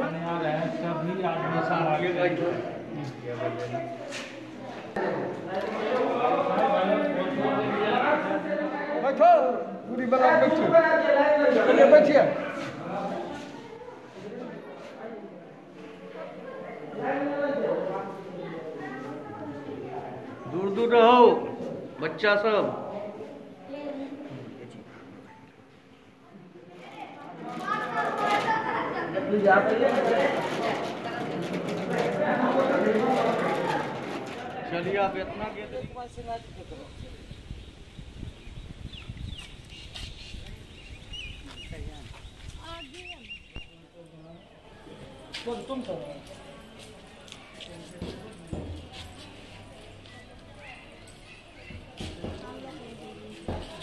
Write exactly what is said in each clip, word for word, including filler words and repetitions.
बैठो पूरी बना बैठिए बैठिए दूर दूर रहो बच्चा सब। चलिए आप इतना तुम करो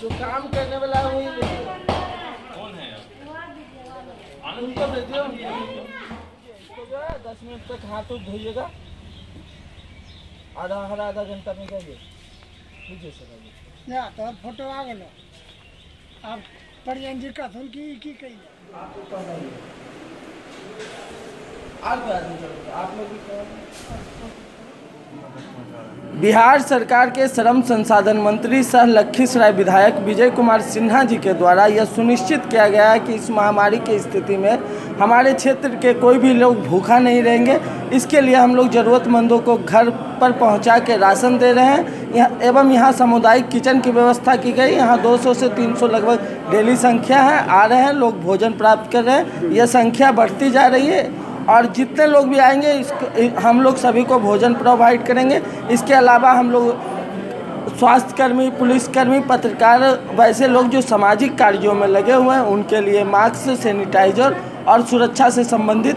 जो काम करने वाला है कौन है दस मिनट तक हाथ धोइएगा आधा हर आधा घंटा में करिए तो फोटो आ गए आप परियन जी का सुन की की कही बिहार सरकार के श्रम संसाधन मंत्री सह लखीसराय विधायक विजय कुमार सिन्हा जी के द्वारा यह सुनिश्चित किया गया है कि इस महामारी की स्थिति में हमारे क्षेत्र के कोई भी लोग भूखा नहीं रहेंगे। इसके लिए हम लोग ज़रूरतमंदों को घर पर पहुंचा के राशन दे रहे हैं यहाँ एवं यहाँ सामुदायिक किचन की व्यवस्था की गई। यहाँ दो सौ से तीन सौ लगभग डेली संख्या है, आ रहे हैं लोग भोजन प्राप्त कर रहे हैं। यह संख्या बढ़ती जा रही है और जितने लोग भी आएंगे इसको हम लोग सभी को भोजन प्रोवाइड करेंगे। इसके अलावा हम लोग स्वास्थ्यकर्मी, पुलिसकर्मी, पत्रकार, वैसे लोग जो सामाजिक कार्यों में लगे हुए हैं उनके लिए मास्क, सैनिटाइजर और सुरक्षा से संबंधित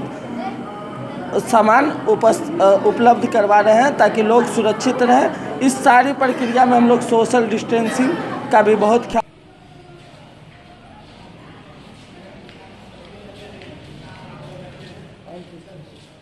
सामान उपलब्ध करवा रहे हैं ताकि लोग सुरक्षित रहें। इस सारी प्रक्रिया में हम लोग सोशल डिस्टेंसिंग का भी बहुत ख्याल Thank you.